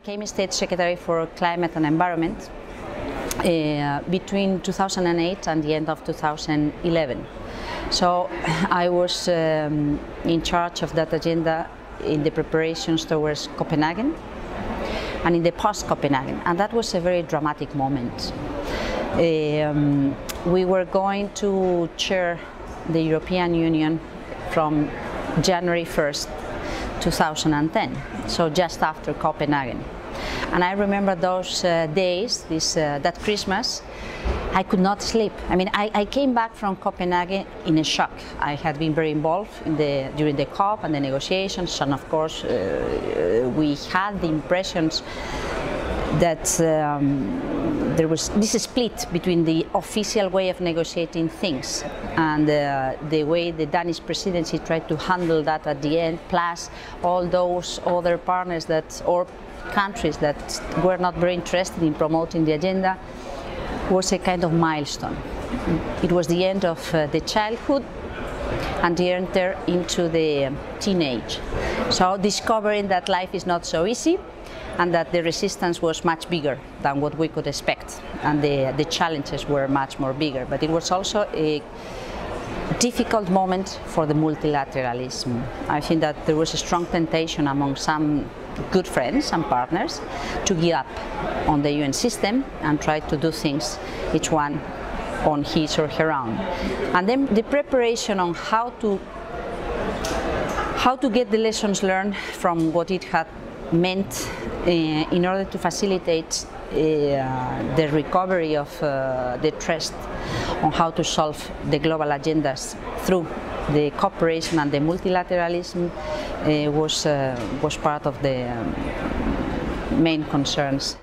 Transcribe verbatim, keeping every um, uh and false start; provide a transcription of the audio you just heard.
I became State Secretary for Climate and Environment uh, between two thousand eight and the end of two thousand eleven. So I was um, in charge of that agenda in the preparations towards Copenhagen and in the post-Copenhagen, and that was a very dramatic moment. Um, we were going to chair the European Union from January first, two thousand ten, so just after Copenhagen. And I remember those uh, days, this, uh, that Christmas, I could not sleep. I mean, I, I came back from Copenhagen in a shock. I had been very involved in the, during the COP and the negotiations, and of course uh, we had the impressions that um, there was this split between the official way of negotiating things and uh, the way the Danish presidency tried to handle that at the end, plus all those other partners that, or countries that were not very interested in promoting the agenda, was a kind of milestone. It was the end of uh, the childhood and the enter into the teenage. So discovering that life is not so easy, and that the resistance was much bigger than what we could expect, and the, the challenges were much more bigger. But it was also a difficult moment for the multilateralism. I think that there was a strong temptation among some good friends and partners to give up on the U N system and try to do things, each one on his or her own. And then the preparation on how to, how to get the lessons learned from what it had meant uh, in order to facilitate uh, the recovery of uh, the trust on how to solve the global agendas through the cooperation and the multilateralism uh, was, uh, was part of the um, main concerns.